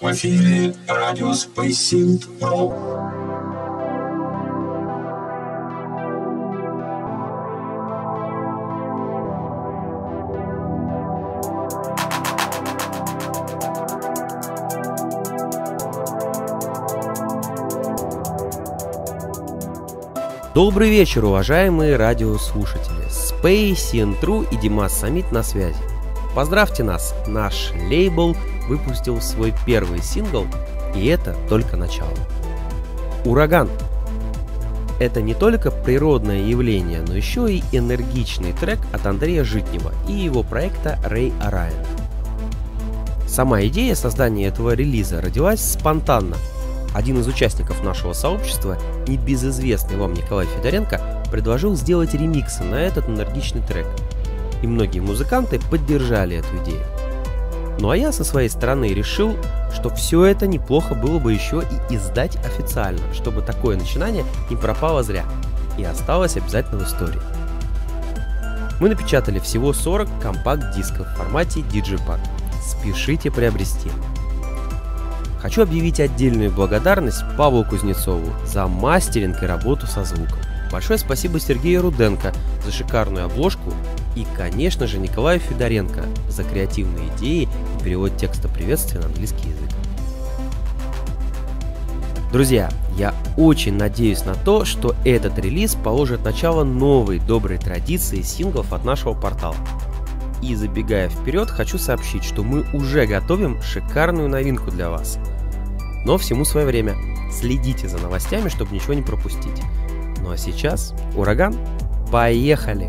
В эфире радио Space In True. Добрый вечер, уважаемые радиослушатели! Space In True и Дима Саммит на связи. Поздравьте нас! Наш лейбл выпустил свой первый сингл, и это только начало. Ураган. Это не только природное явление, но еще и энергичный трек от Андрея Житнева и его проекта Ray Orion. Сама идея создания этого релиза родилась спонтанно. Один из участников нашего сообщества, небезызвестный вам Николай Федоренко, предложил сделать ремиксы на этот энергичный трек, и многие музыканты поддержали эту идею. Ну а я со своей стороны решил, что все это неплохо было бы еще и издать официально, чтобы такое начинание не пропало зря и осталось обязательно в истории. Мы напечатали всего 40 компакт-дисков в формате DigiPack. Спешите приобрести. Хочу объявить отдельную благодарность Павлу Кузнецову за мастеринг и работу со звуком. Большое спасибо Сергею Руденко за шикарную обложку и, конечно же, Николаю Федоренко за креативные идеи и перевод текста приветствия на английский язык. Друзья, я очень надеюсь на то, что этот релиз положит начало новой доброй традиции синглов от нашего портала. И забегая вперед, хочу сообщить, что мы уже готовим шикарную новинку для вас. Но всему свое время. Следите за новостями, чтобы ничего не пропустить. Ну а сейчас ураган. Поехали!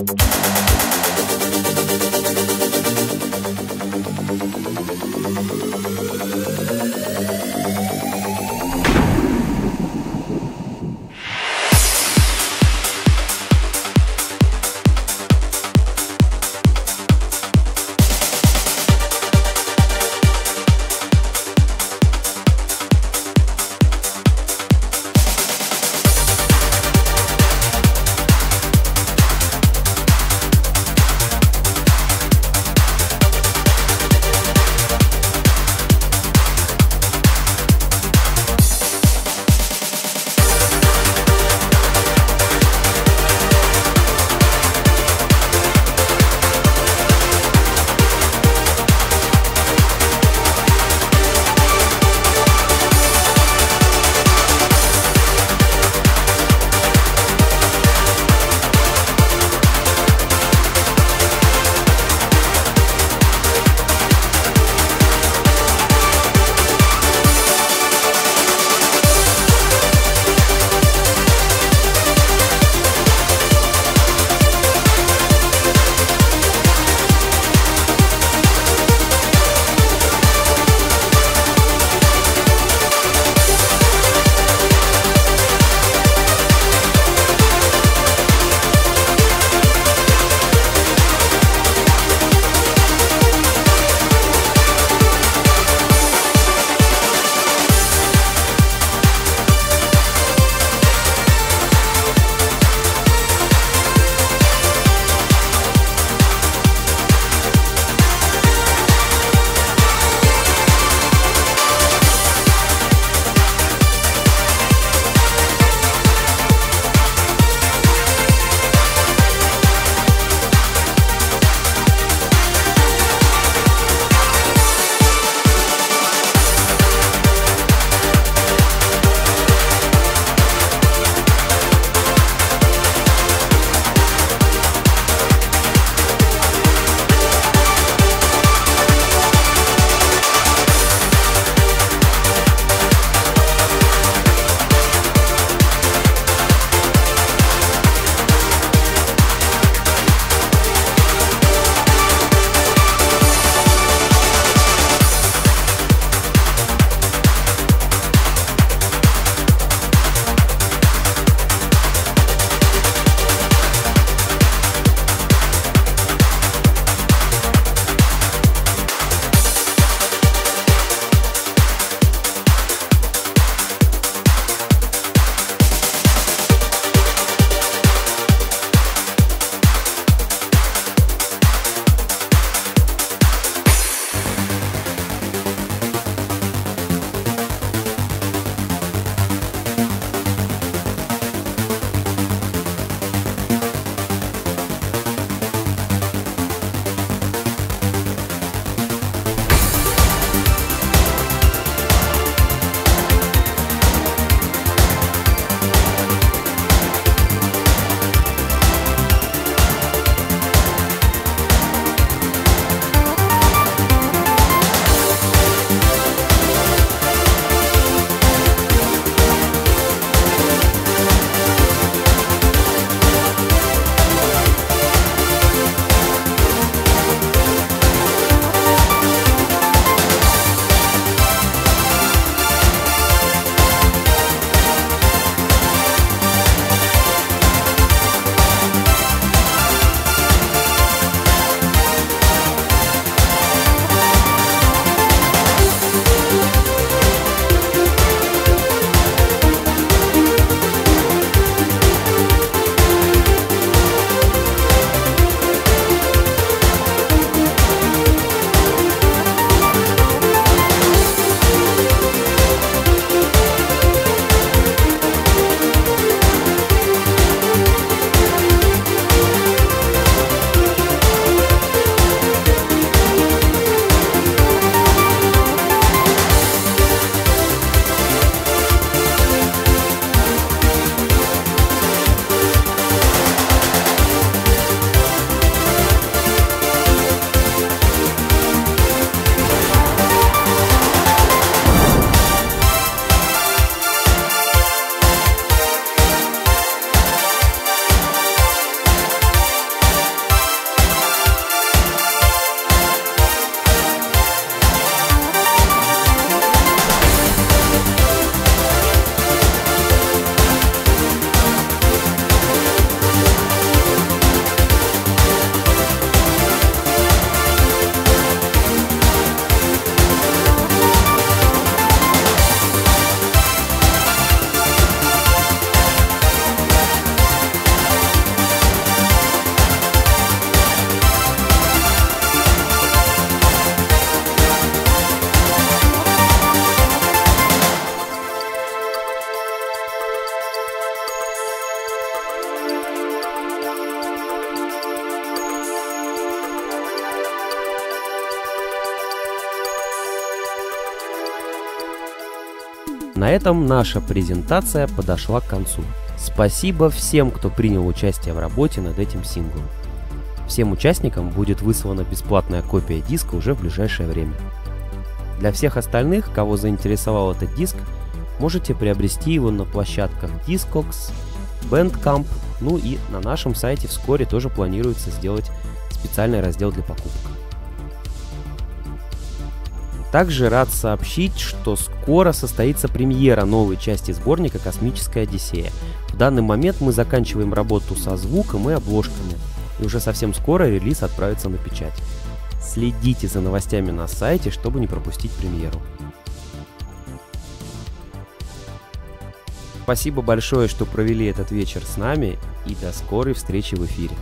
На этом наша презентация подошла к концу. Спасибо всем, кто принял участие в работе над этим синглом. Всем участникам будет выслана бесплатная копия диска уже в ближайшее время. Для всех остальных, кого заинтересовал этот диск, можете приобрести его на площадках Discogs, Bandcamp, ну и на нашем сайте вскоре тоже планируется сделать специальный раздел для покупок. Также рад сообщить, что скоро состоится премьера новой части сборника «Космическая Одиссея». В данный момент мы заканчиваем работу со звуком и обложками. И уже совсем скоро релиз отправится на печать. Следите за новостями на сайте, чтобы не пропустить премьеру. Спасибо большое, что провели этот вечер с нами, и до скорой встречи в эфире.